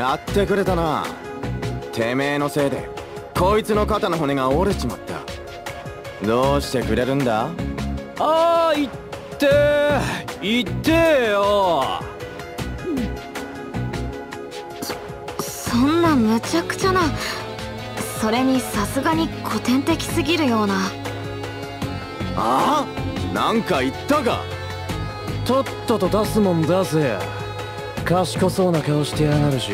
やってくれたな。てめえのせいでこいつの肩の骨が折れちまった。どうしてくれるんだ。ああ、言って言ってよ。そんなむちゃくちゃな。それにさすがに古典的すぎるような。ああ、なんか言ったか。とっとと出すもん出せ。賢そうな顔してやがるし、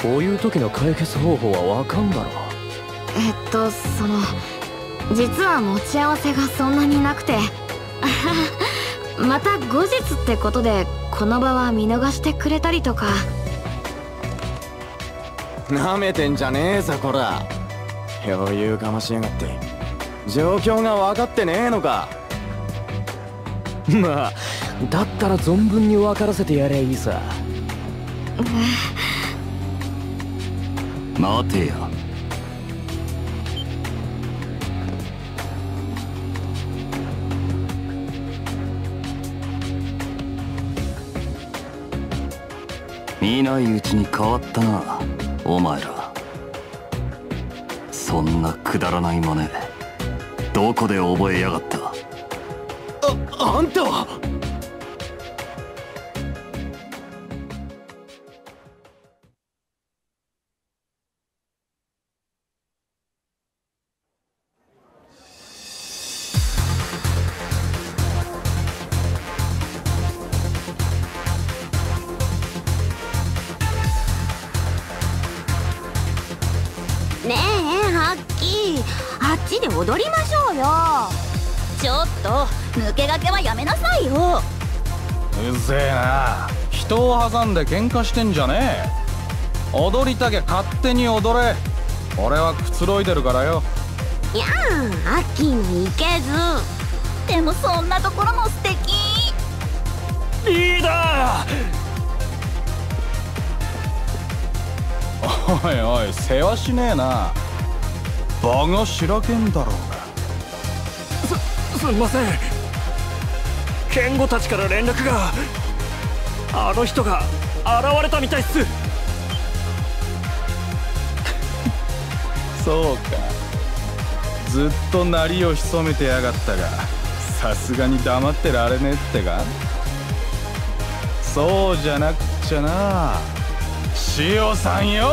こういう時の解決方法はわかんだろ。その、実は持ち合わせがそんなになくてまた後日ってことでこの場は見逃してくれたりとか。なめてんじゃねえぞこら。余裕かましやがって。状況が分かってねえのか。まあだったら存分に分からせてやりゃいいさ。待てよ。見ないうちに変わったなお前ら。そんなくだらない真似どこで覚えやがった。あんたは。人を挟んで喧嘩してんじゃねえ。踊りたきゃ勝手に踊れ。俺はくつろいでるからよ。いやー、アッキーに行けず。でもそんなところも素敵。リーダー。おいおい、世話しねえな。場が白けんだろうが。すいません。健吾たちから連絡が。あの人が現れたみたいっすそうか、ずっと鳴りを潜めてやがったが、さすがに黙ってられねえってか。そうじゃなくっちゃな、潮さんよ。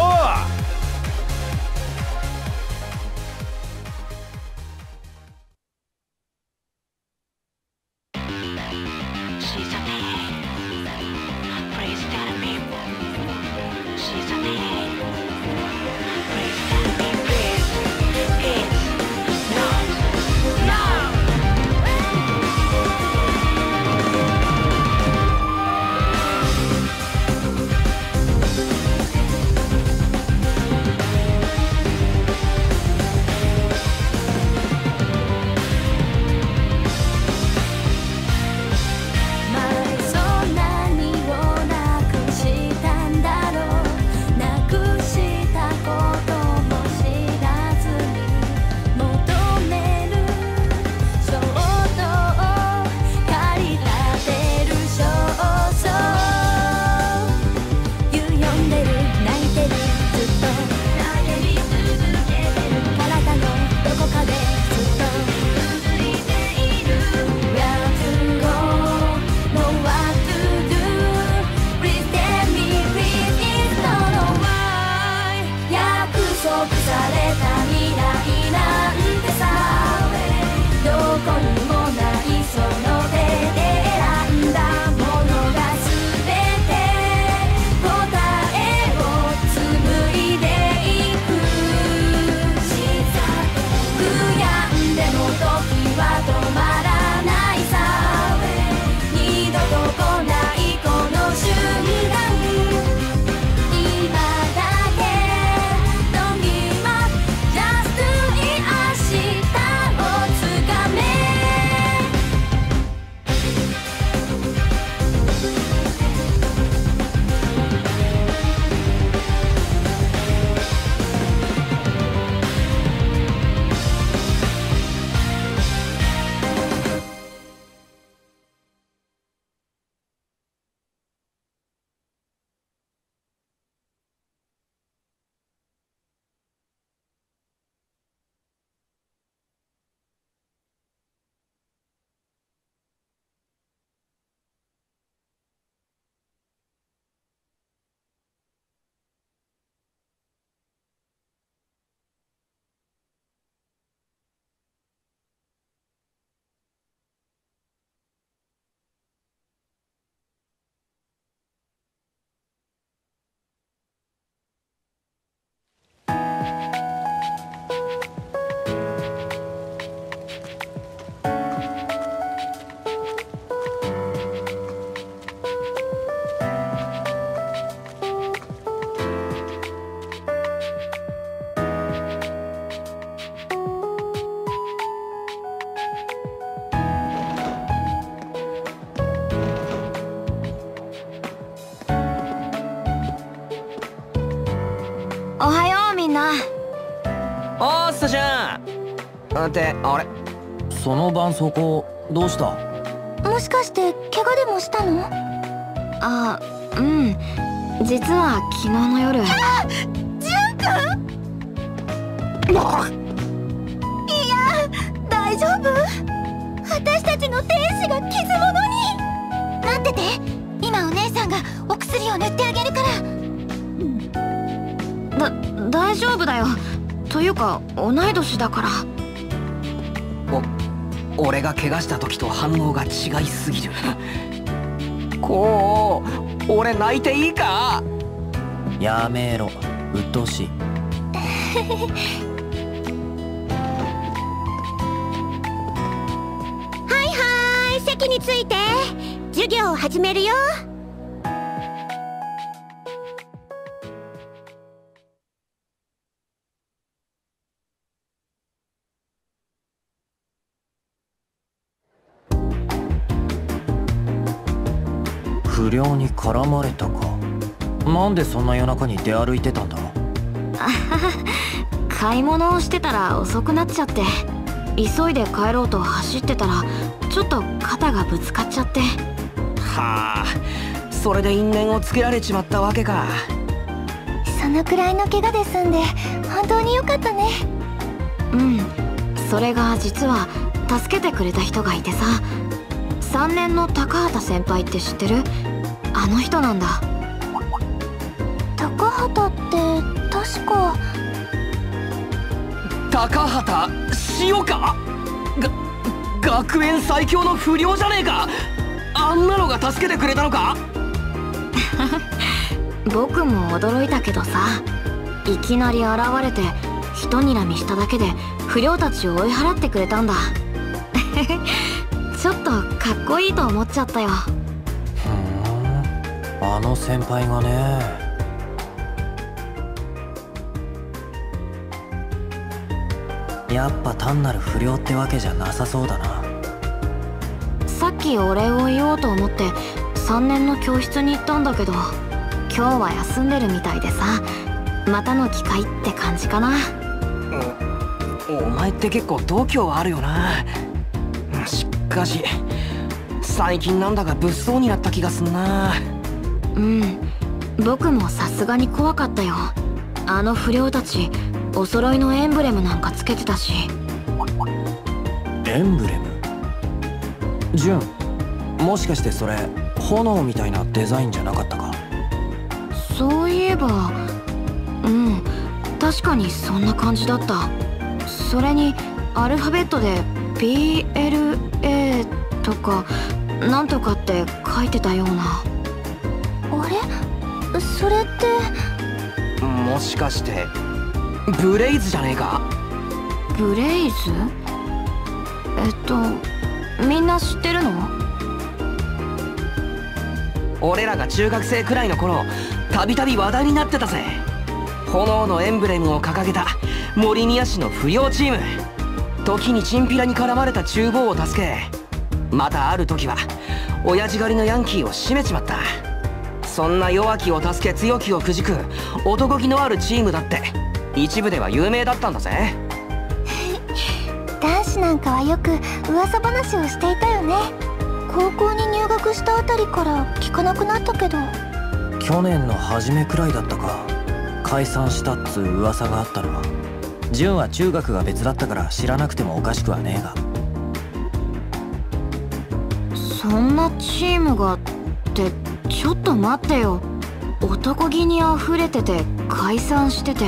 ってあれ、その絆創膏どうした？もしかして怪我でもしたの？あ、うん、実は昨日の夜。ジュン君！いや、大丈夫？私たちの天使が傷物に。待ってて、今お姉さんがお薬を塗ってあげるから。大丈夫だよ。というか同い年だから。俺が怪我した時と反応が違いすぎる。こう、俺泣いていいか？やめろ、鬱陶しい。はいはい、席について、授業を始めるよ。不良に絡まれたか。なんでそんな夜中に出歩いてたんだ？買い物をしてたら遅くなっちゃって、急いで帰ろうと走ってたらちょっと肩がぶつかっちゃって。はあ、それで因縁をつけられちまったわけか。そのくらいの怪我で済んで本当によかったね。うん、それが実は助けてくれた人がいてさ。3年の高畑先輩って知ってる？あの人なんだ。高畑って確か…高畑潮か？学園最強の不良じゃねえか。あんなのが助けてくれたのか？僕も驚いたけどさ、いきなり現れて人睨みしただけで不良たちを追い払ってくれたんだ。ちょっとかっこいいと思っちゃったよ。ふーん、あの先輩がね。やっぱ単なる不良ってわけじゃなさそうだな。さっきお礼を言おうと思って3年の教室に行ったんだけど、今日は休んでるみたいでさ、またの機会って感じかな。お前って結構度胸あるよな。しかし最近なんだか物騒になった気がすんな。うん、僕もさすがに怖かったよ。あの不良たちお揃いのエンブレムなんかつけてたし。エンブレム？ジュン、もしかしてそれ炎みたいなデザインじゃなかったか？そういえば、うん、確かにそんな感じだった。それにアルファベットで BLA とかなんとかって書いてたような。あれ、それってもしかしてブレイズじゃねえか？ブレイズ？みんな知ってるの？俺らが中学生くらいの頃、たびたび話題になってたぜ。炎のエンブレムを掲げた森宮市の不良チーム。時にチンピラに絡まれた厨房を助け、またある時は親父狩りのヤンキーを締めちまった。そんな弱気を助け強気をくじく男気のあるチームだって一部では有名だったんだぜ。男子なんかはよく噂話をしていたよね。高校に入学したあたりから聞かなくなったけど。去年の初めくらいだったか、解散したっつう噂があったのは。純は中学が別だったから知らなくてもおかしくはねえが。そんなチームがって、ちょっと待ってよ。男気にあふれてて解散してて、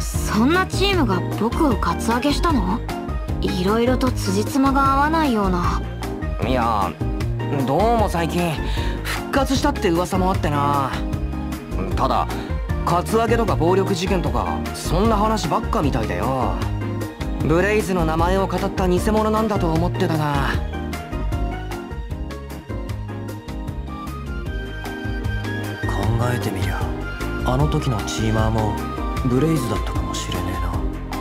そんなチームが僕をカツアゲしたの？いろいろと辻褄が合わないような。いや、どうも最近復活したって噂もあってな。ただカツアゲとか暴力事件とかそんな話ばっかみたいだよ。ブレイズの名前を語った偽物なんだと思ってたが。考えてみりゃあの時のチーマーもブレイズだったかもしれねえ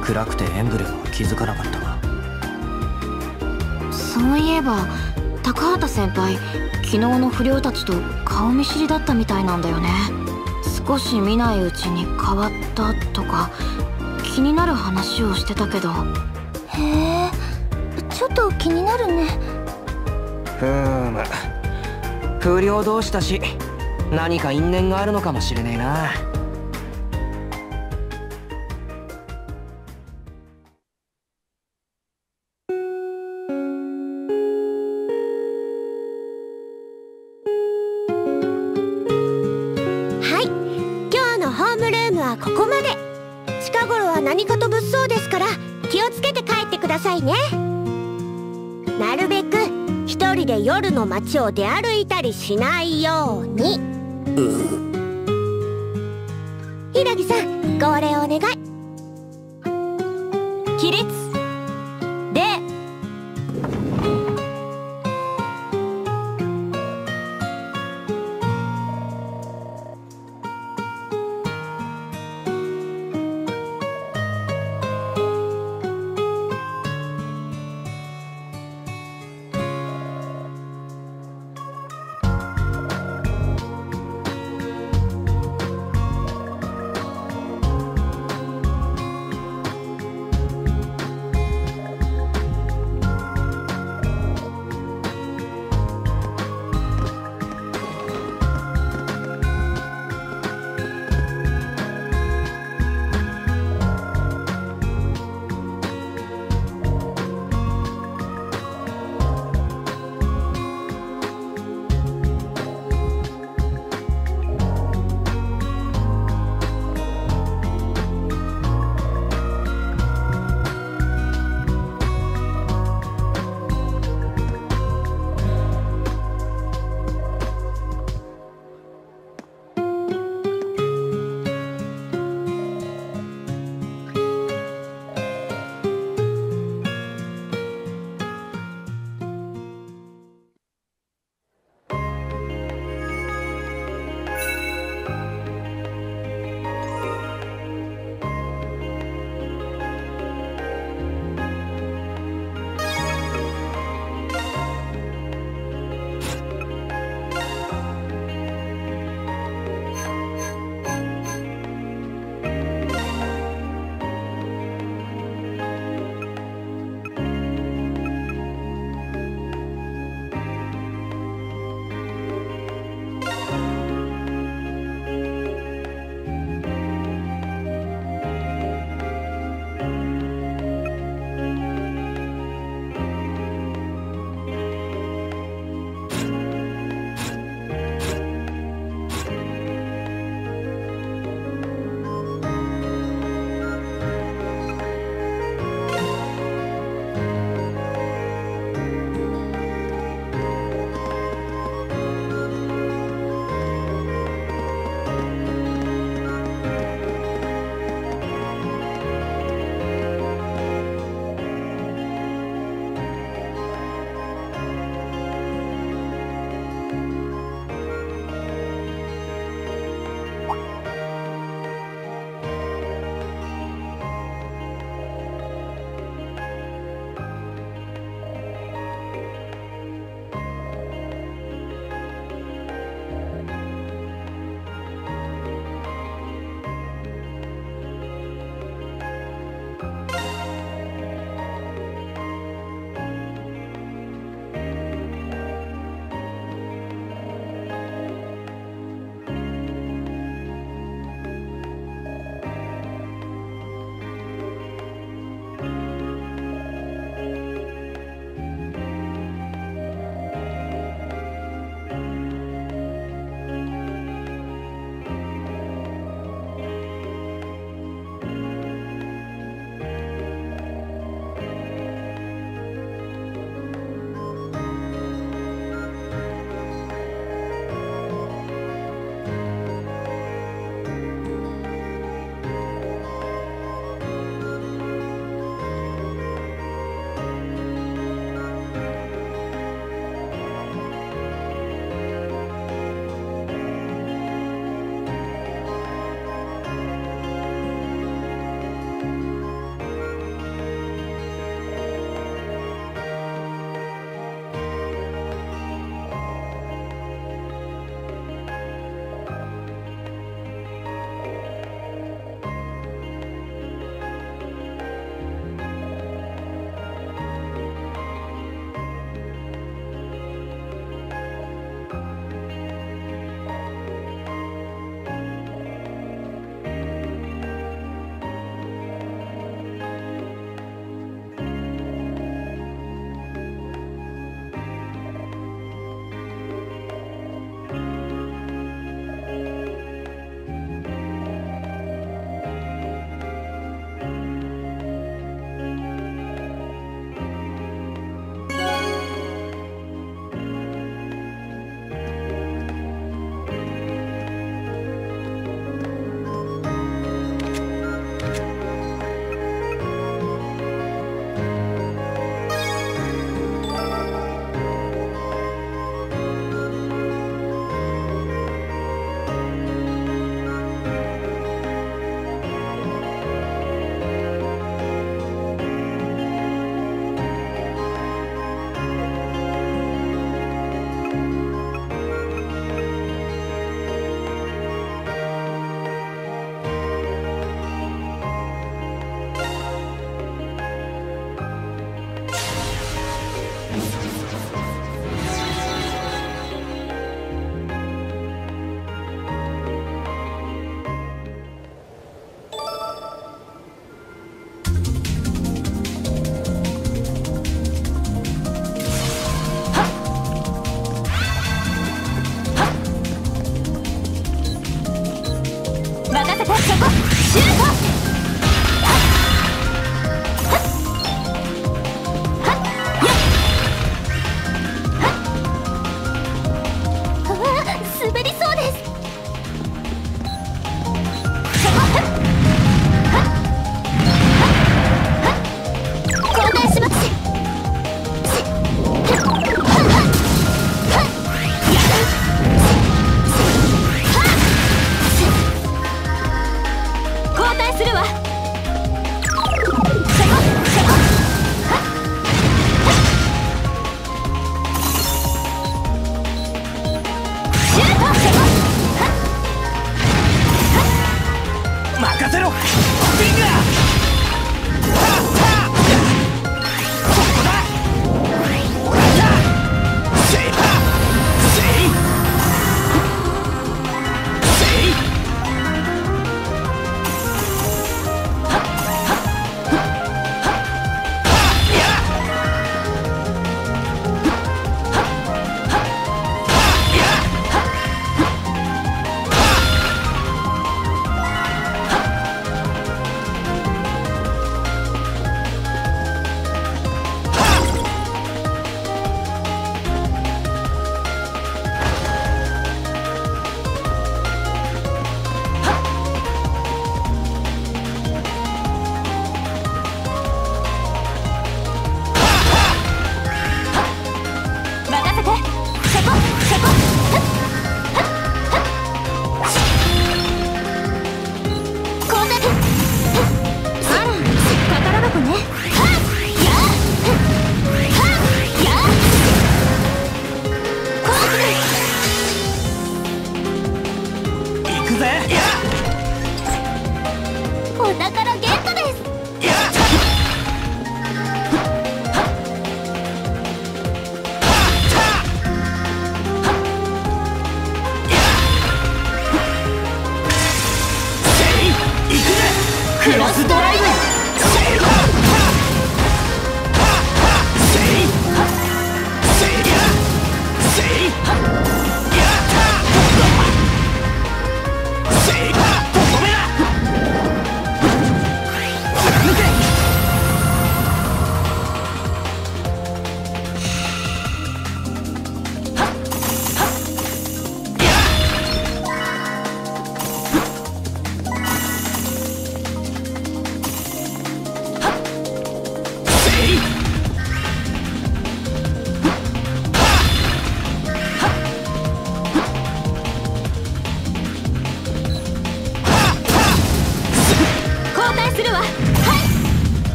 な。暗くてエンブレムは気づかなかったが。そういえば高畑先輩、昨日の不良たちと顔見知りだったみたいなんだよね。少し見ないうちに変わったとか、気になる話をしてたけど。へえ、ちょっと気になるね。ふーむ、不良同士だし何か因縁があるのかもしれねえな。何かと物騒ですから気をつけて帰ってくださいね。なるべく一人で夜の街を出歩いたりしないように。ひらぎさん、号令お願い。起立で。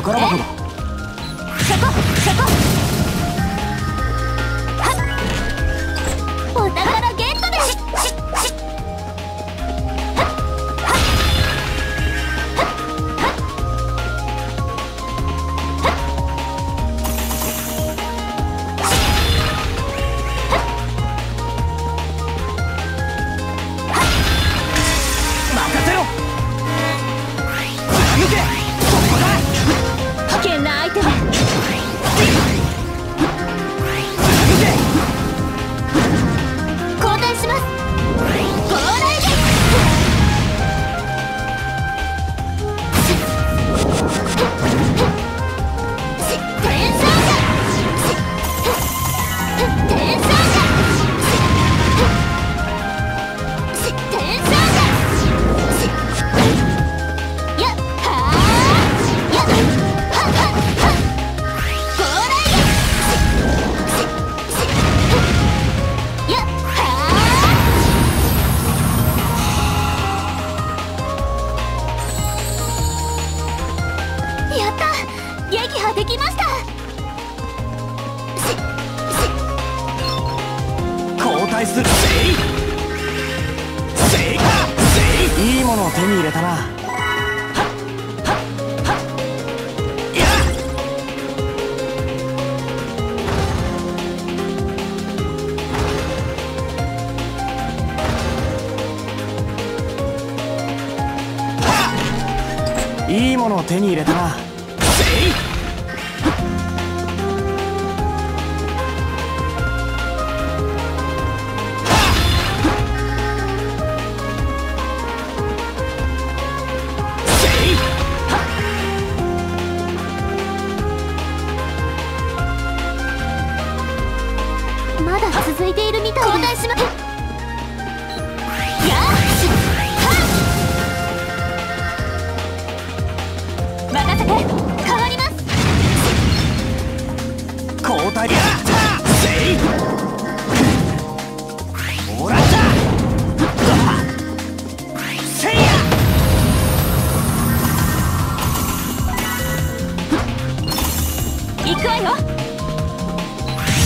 宝箱だ。そこそこ。お宝ゲットだ。いいものを手に入れたな。いいものを手に入れたな。続いているみたい。交代します。任せて。変わります。交代。行くわよ。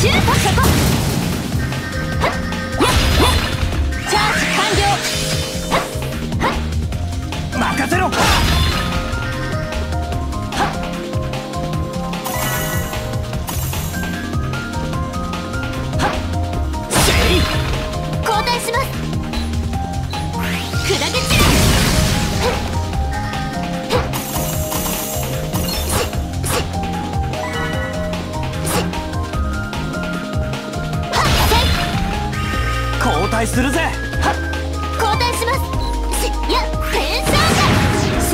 シュート。そこするぜ。交代します。いや、天才だ。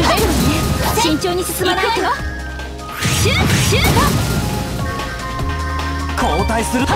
滑るわね。慎重に進まないと。シュートシュート。交代する。シ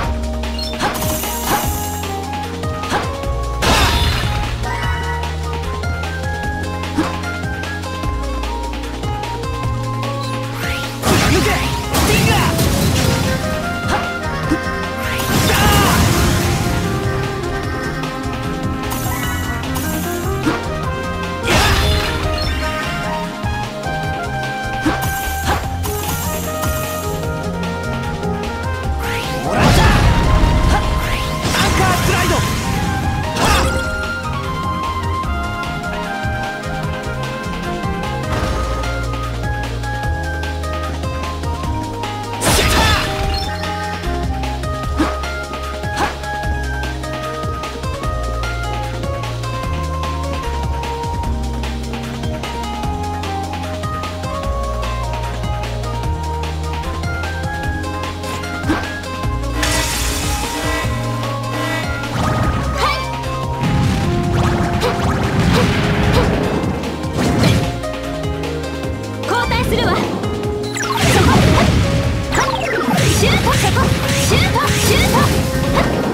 ュートシュートシュート。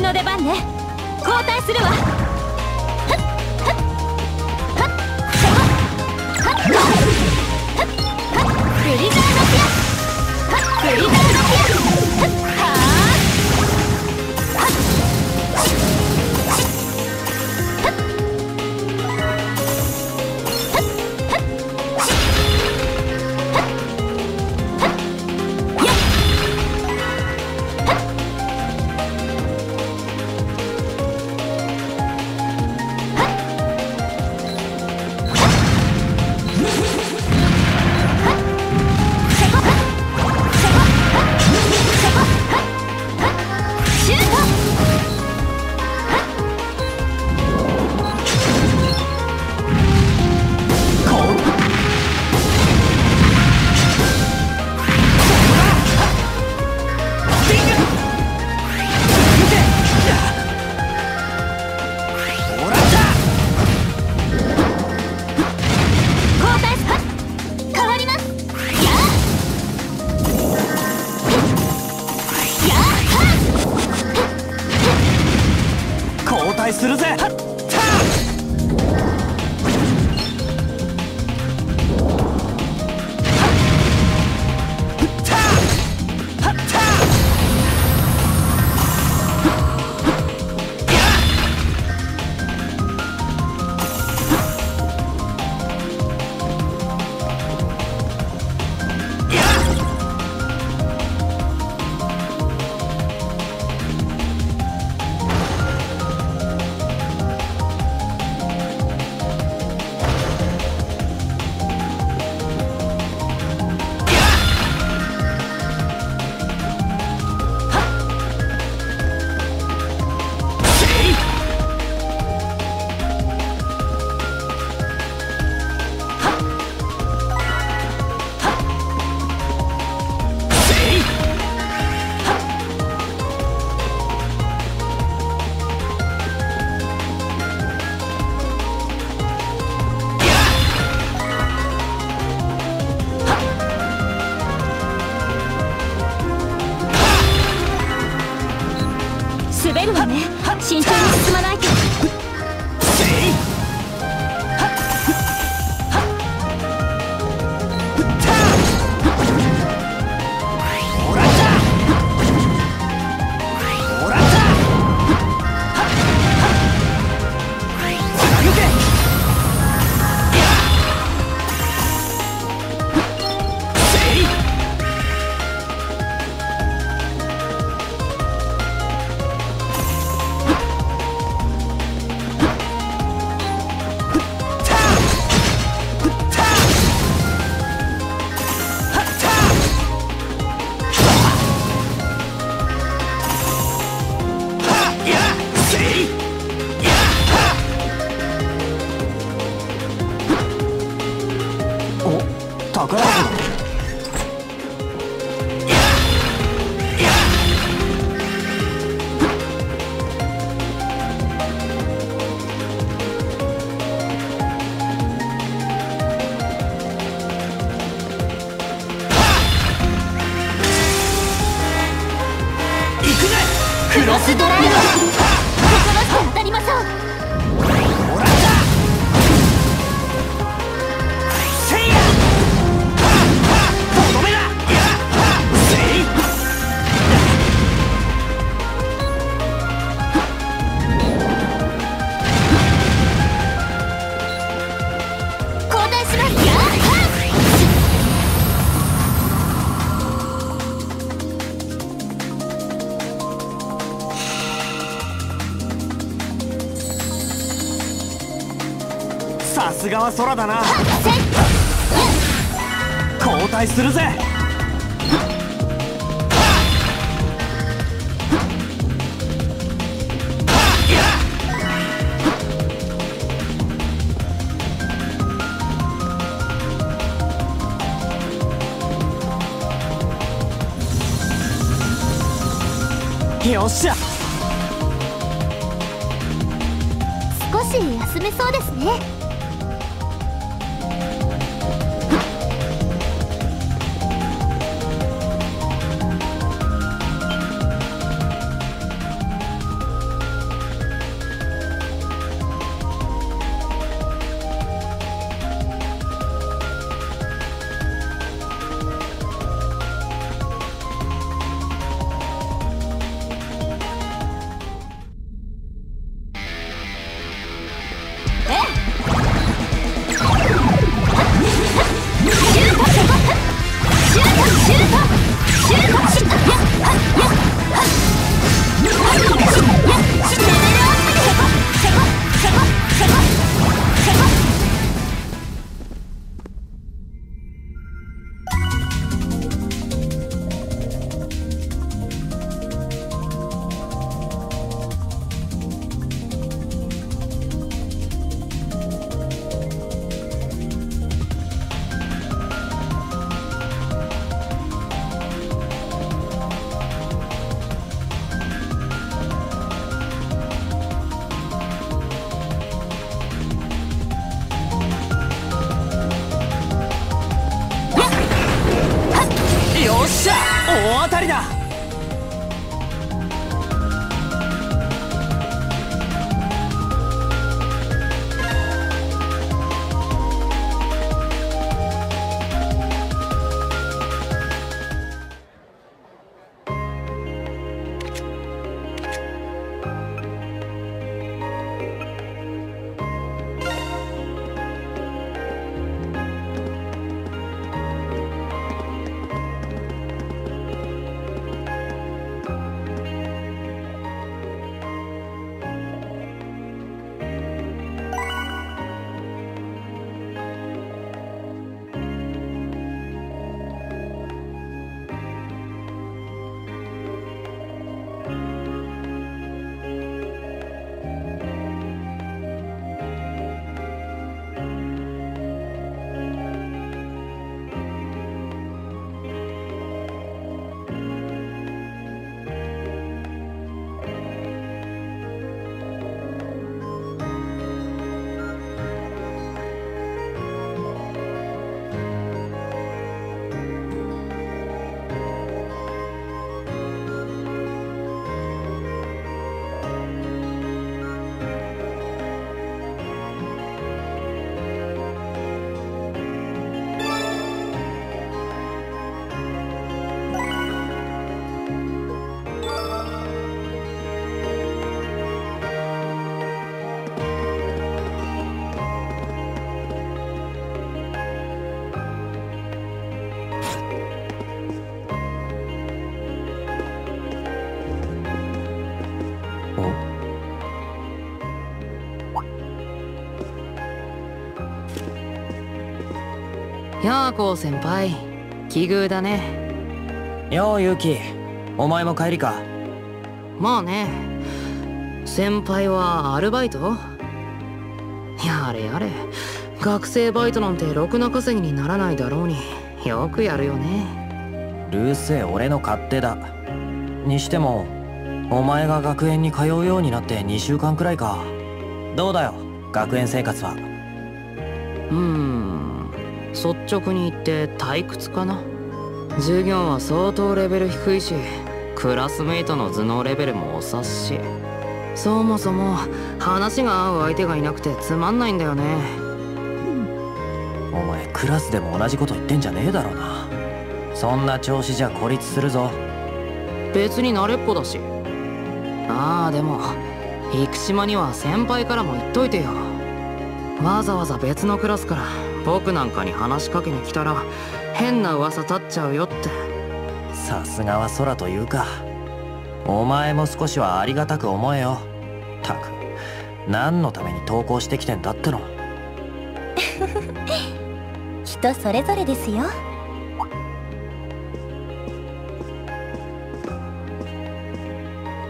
私の出番ね。交代するわ。ブリザードピア、ブリザードピア、はさすがは空だな。交代するぜ。よっしゃ、少し休めそうですね。大当たりだ。やあコウ先輩、奇遇だね。ようユキ、お前も帰りか。まあね、先輩はアルバイト？やれやれ、学生バイトなんてろくな稼ぎにならないだろうによくやるよね。うるせえ、俺の勝手だ。にしてもお前が学園に通うようになって2週間くらいか。どうだよ学園生活は。率直に言って退屈かな。授業は相当レベル低いし、クラスメイトの頭脳レベルもお察し。そもそも話が合う相手がいなくてつまんないんだよね。お前クラスでも同じこと言ってんじゃねえだろうな。そんな調子じゃ孤立するぞ。別に慣れっこだし。ああでも生島には先輩からも言っといてよ。わざわざ別のクラスから僕なんかに話しかけに来たら変な噂立っちゃうよって。さすがは空というか、お前も少しはありがたく思えよ。たく、何のために投稿してきてんだっての。人それぞれですよ。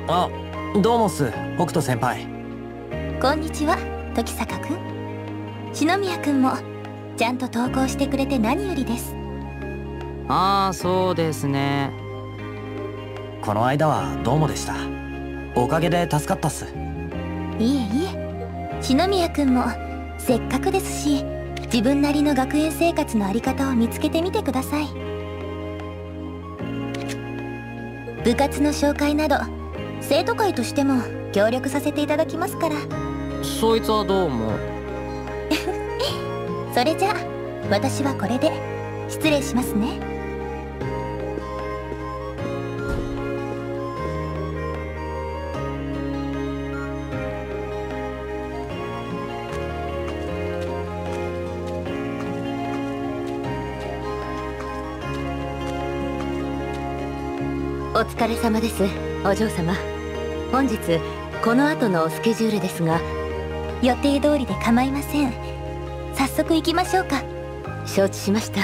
あ、どうもっす、北斗先輩。こんにちは、時坂くん。篠宮くんもちゃんと投稿してくれて何よりです。ああそうですね。この間はどうもでした。おかげで助かったっす。いえいえ、篠宮くんもせっかくですし、自分なりの学園生活のあり方を見つけてみてください。部活の紹介など生徒会としても協力させていただきますから。そいつはどうも。それじゃあ私はこれで失礼しますね。お疲れ様です、お嬢様。本日この後のスケジュールですが、予定通りで構いません。早速行きましょうか。承知しました。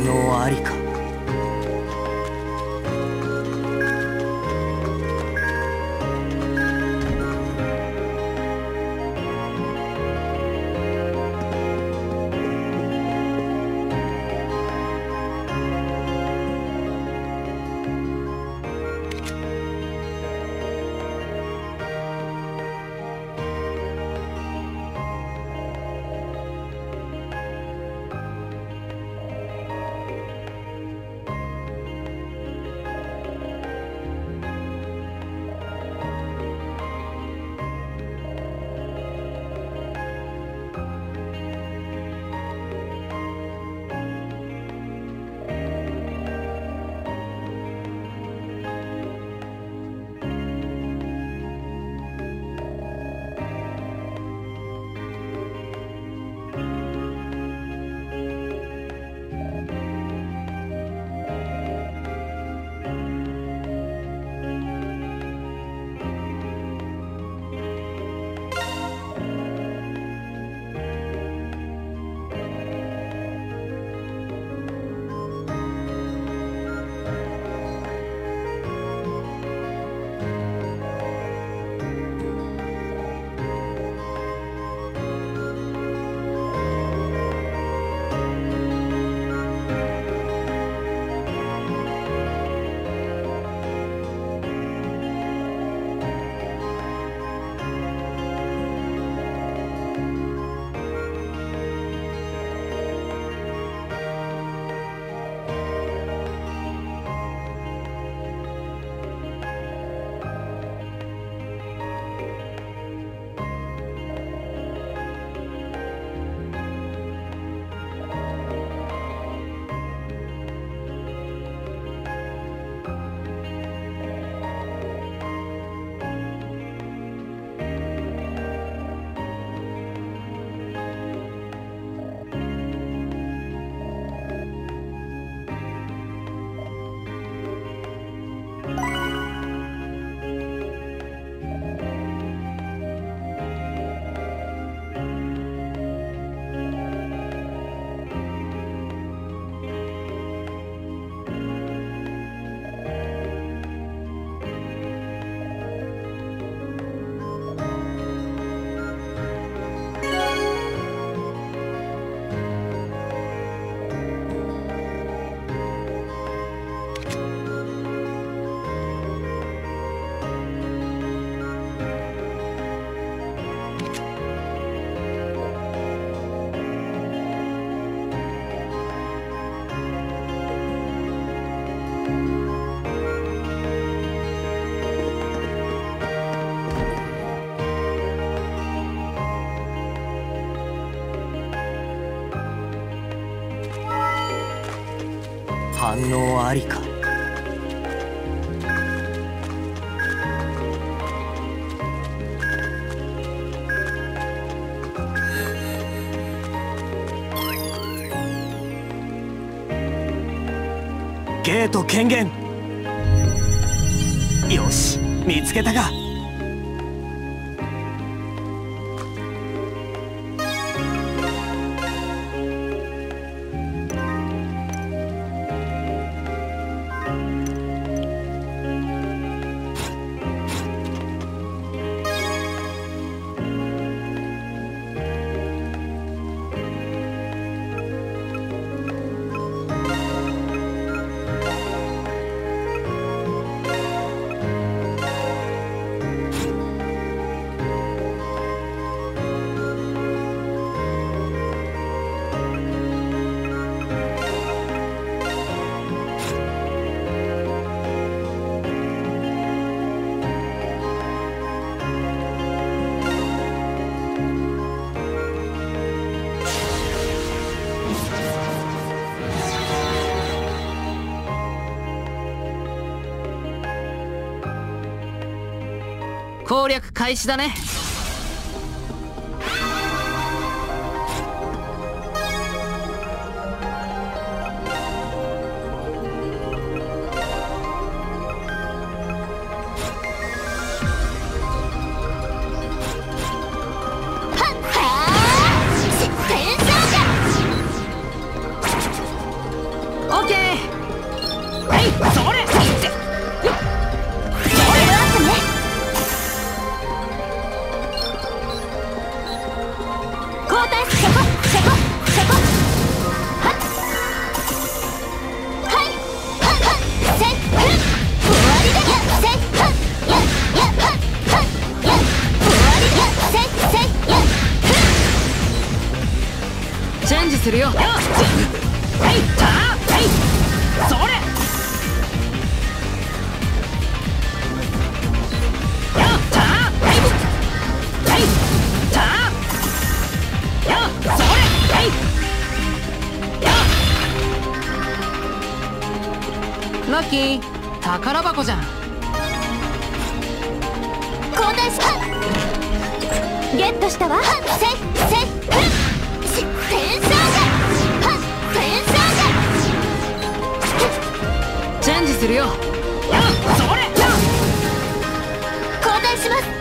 反応ありか。反応ありか。ゲート権限。よし、見つけたか。攻略開始だね。するよ。はいはい、それ。ラッキー、宝箱じゃん。交代した。ゲットしたわ。センサーがチェンジするよ。それ。交代します。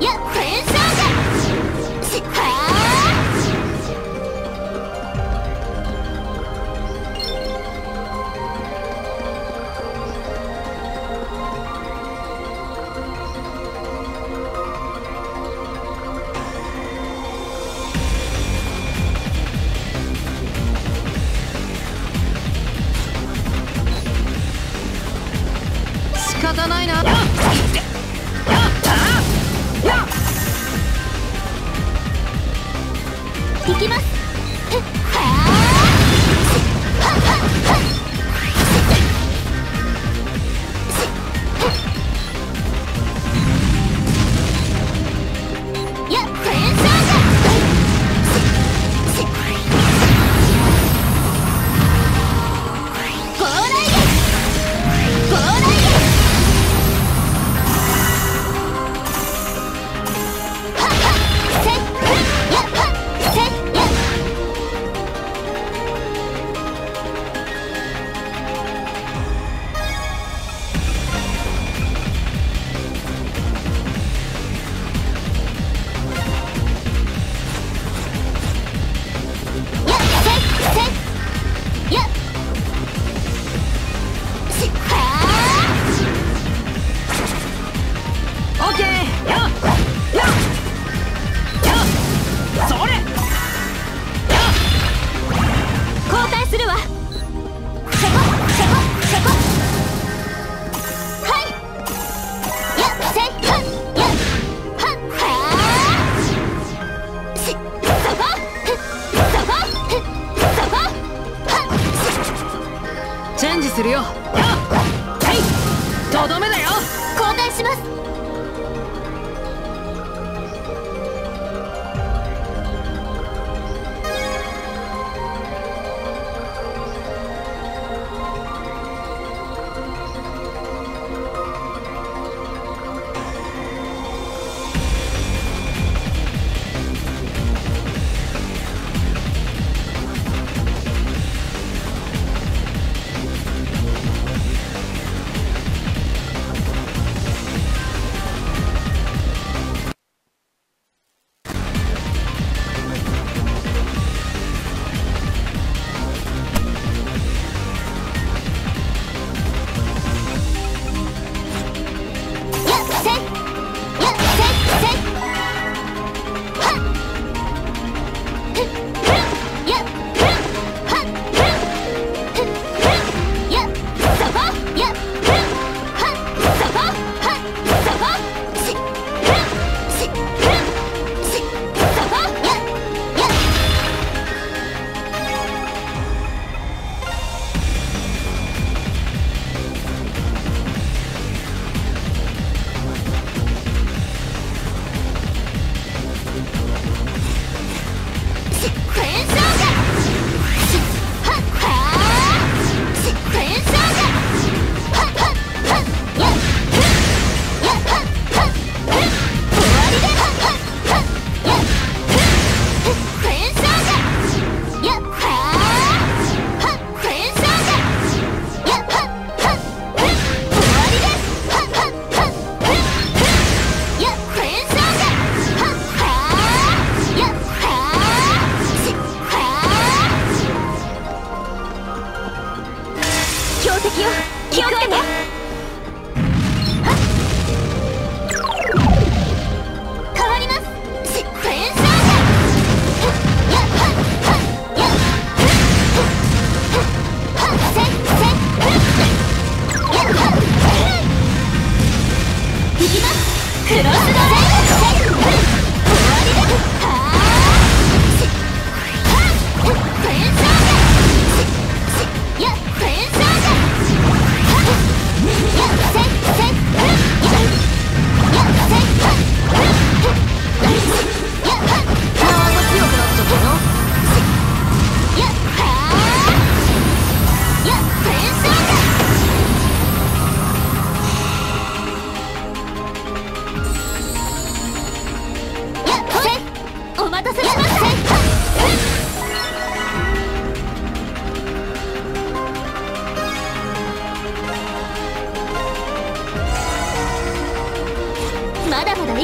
い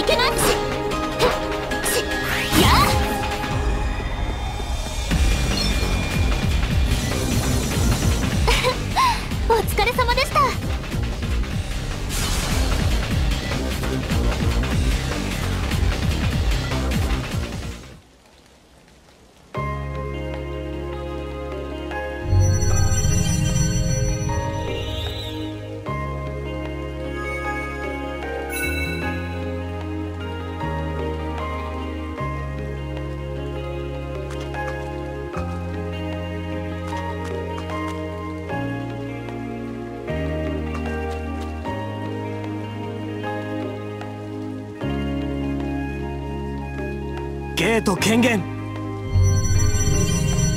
けます。お疲れ様でした。ゲート権限、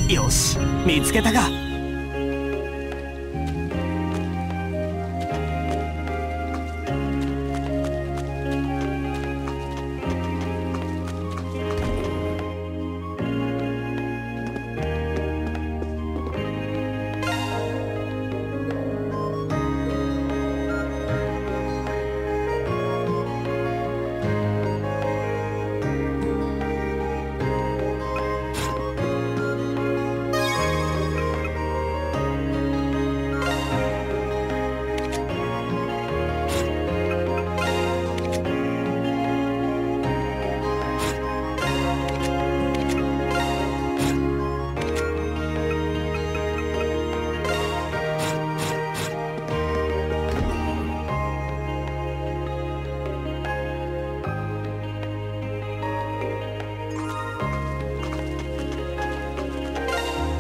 よし見つけたか。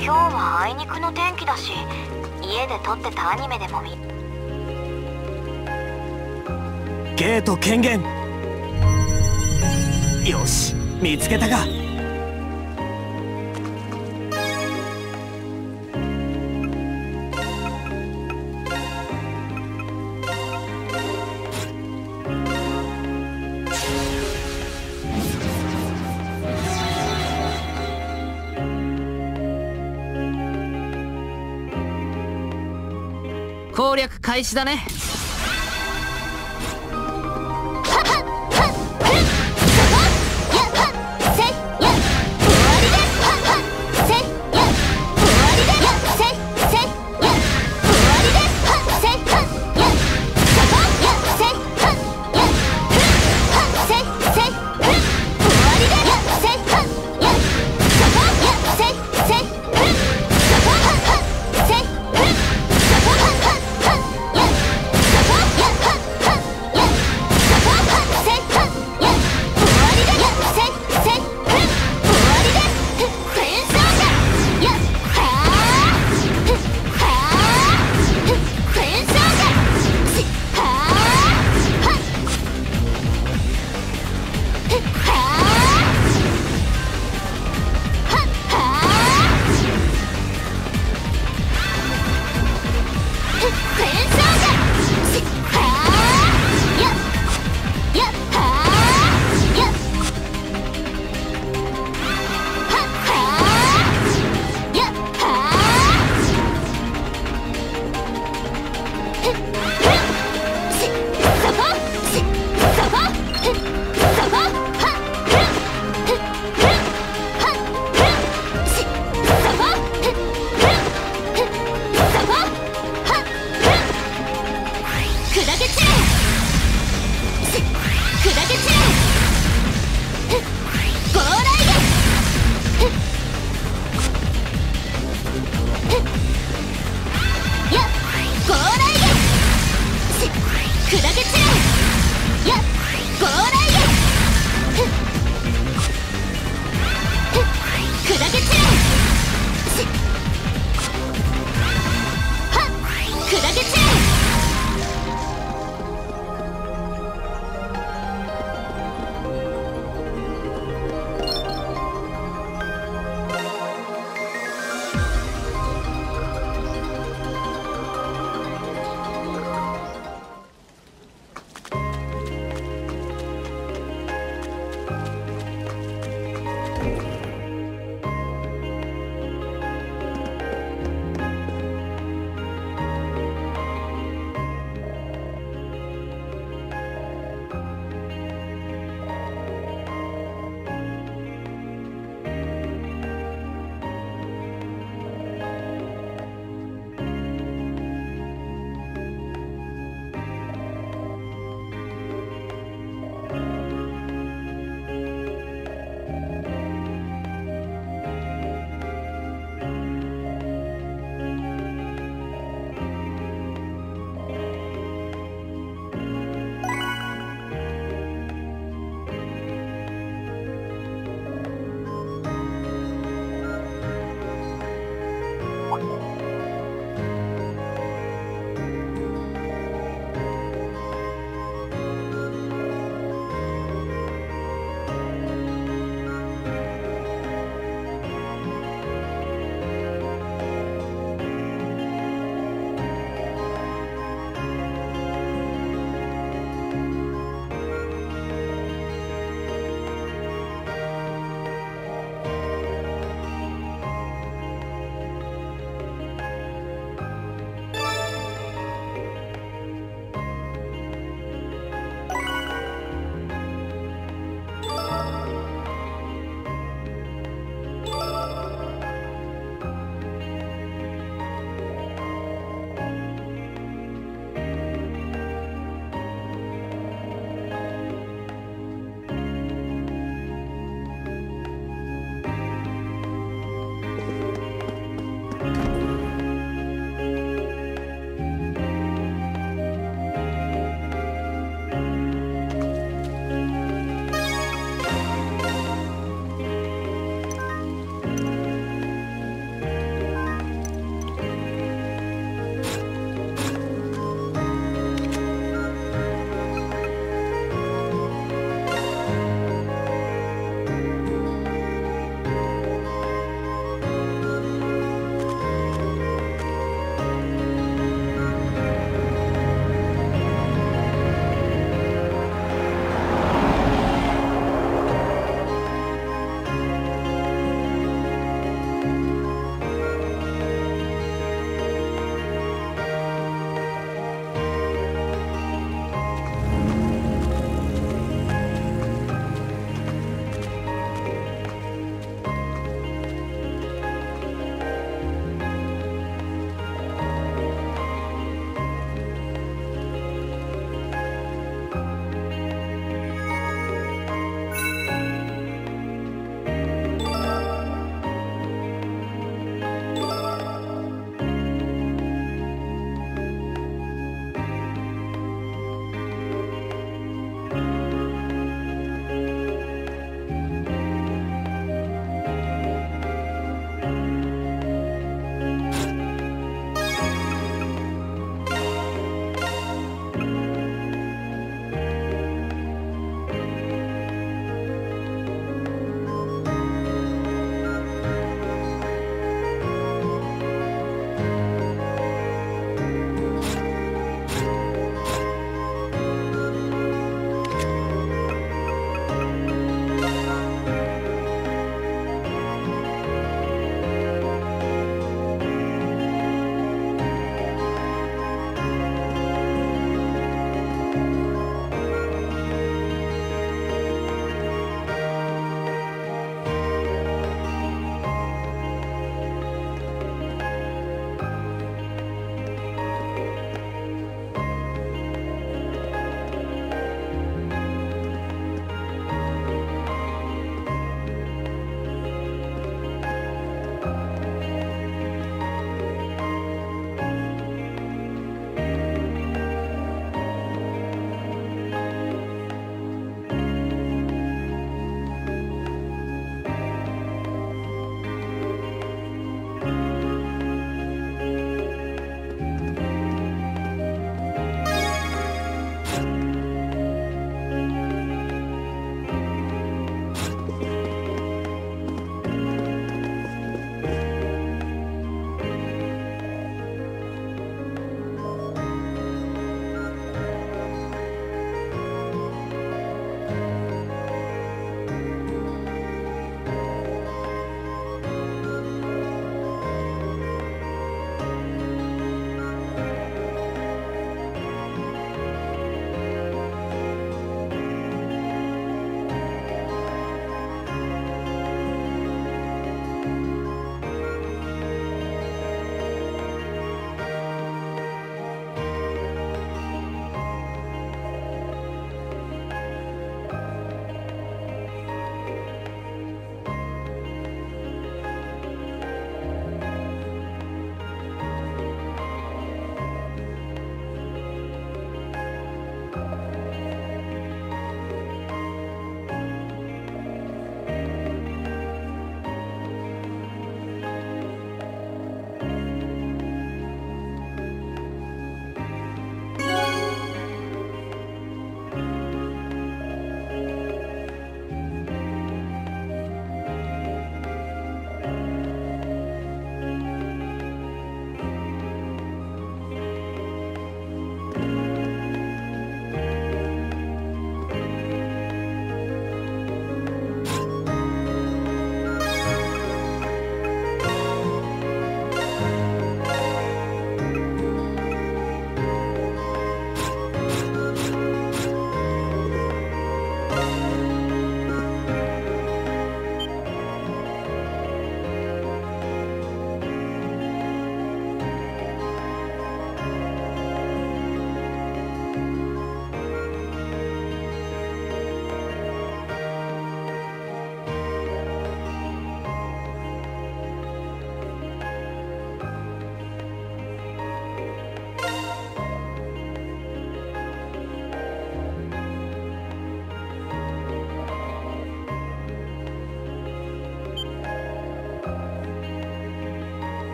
今日はあいにくの天気だし、家で撮ってたアニメでも見。ゲート権限、よし見つけたか。攻略開始だね。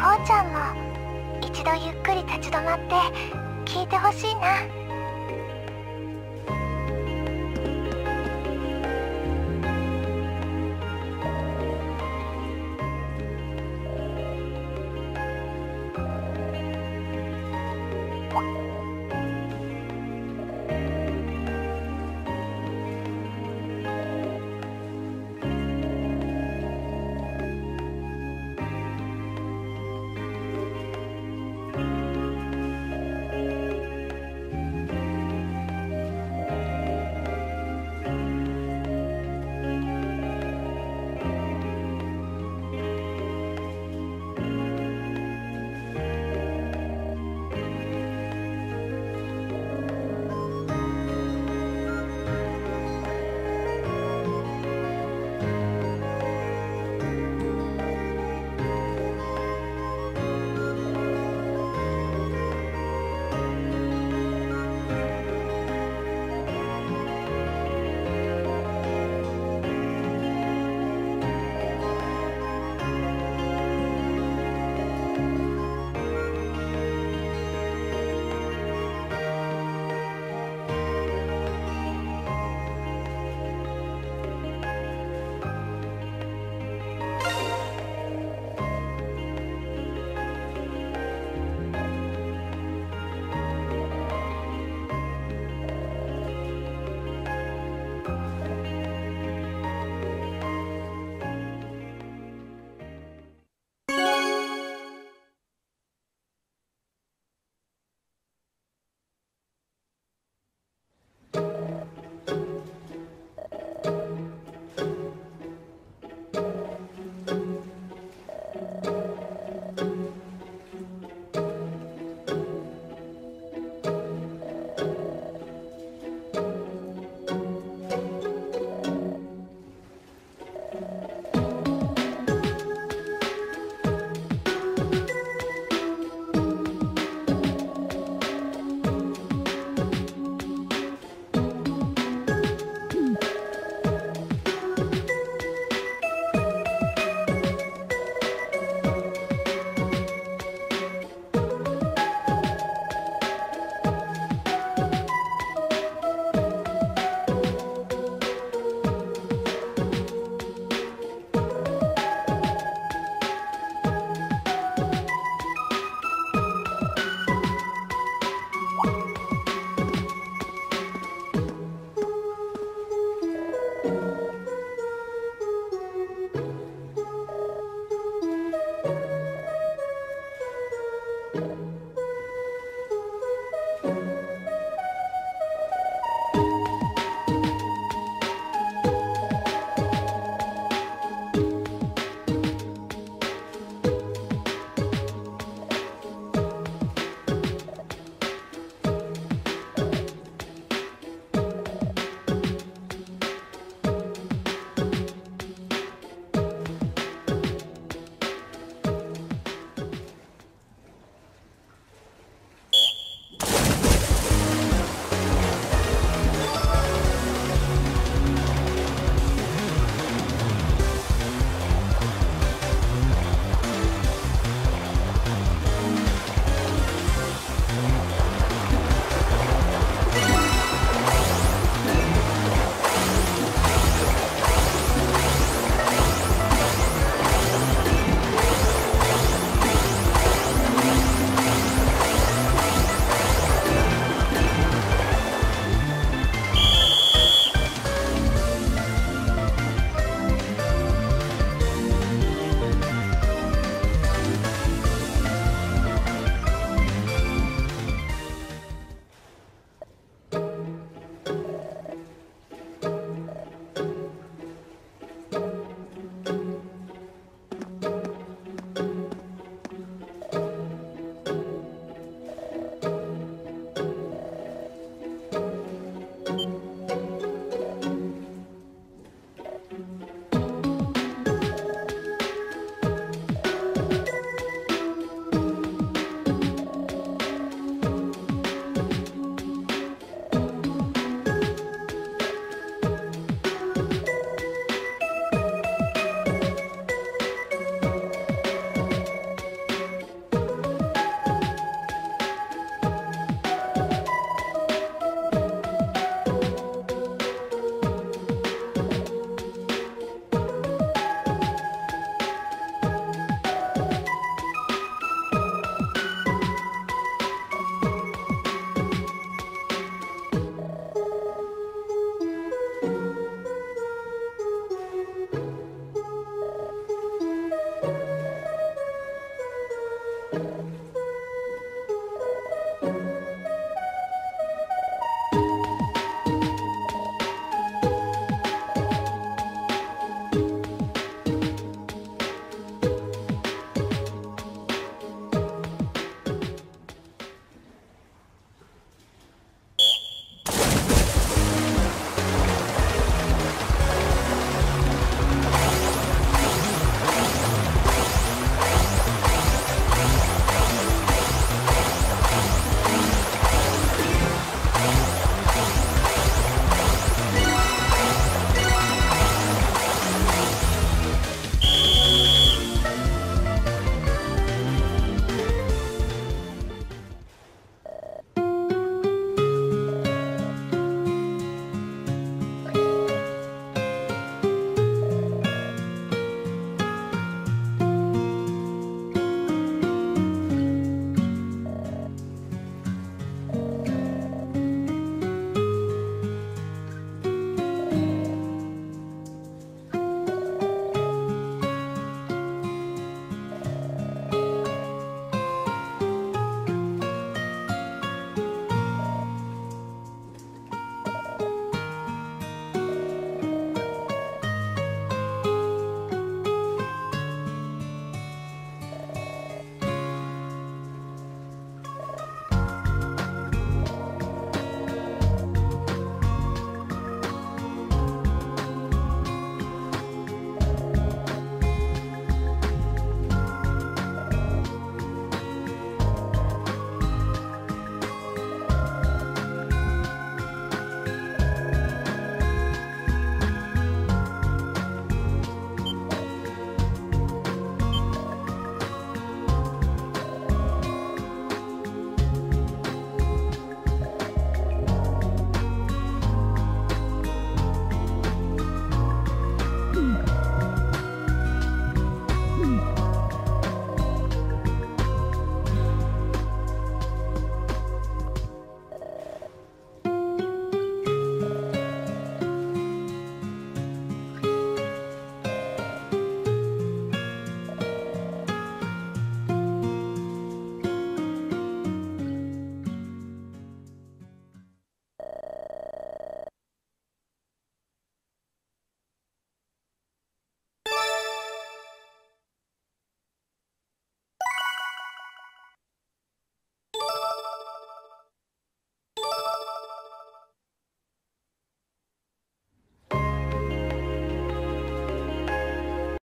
こうちゃんも一度ゆっくり立ち止まって聞いてほしいな。